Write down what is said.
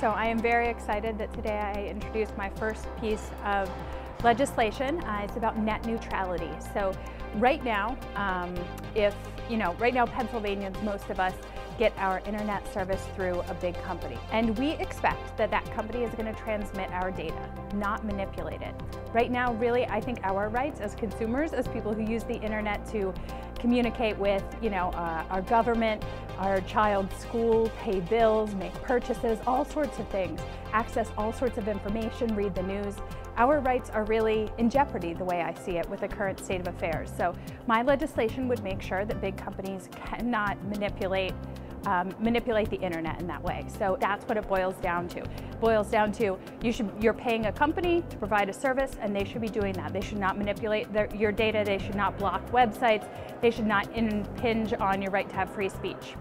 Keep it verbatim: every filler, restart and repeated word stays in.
So I am very excited that today I introduced my first piece of legislation. Uh, it's about net neutrality. So right now, um, if you know, right now Pennsylvanians, most of us, get our internet service through a big company. And we expect that that company is going to transmit our data, not manipulate it. Right now, really, I think our rights as consumers, as people who use the internet to communicate with, you know, uh, our government, our child's school, pay bills, make purchases, all sorts of things, access all sorts of information, read the news. Our rights are really in jeopardy, the way I see it, with the current state of affairs. So my legislation would make sure that big companies cannot manipulate Um, manipulate the internet in that way. So that's what it boils down to. It boils down to you should, you're paying a company to provide a service, and they should be doing that. They should not manipulate their, your data. They should not block websites. They should not impinge on your right to have free speech.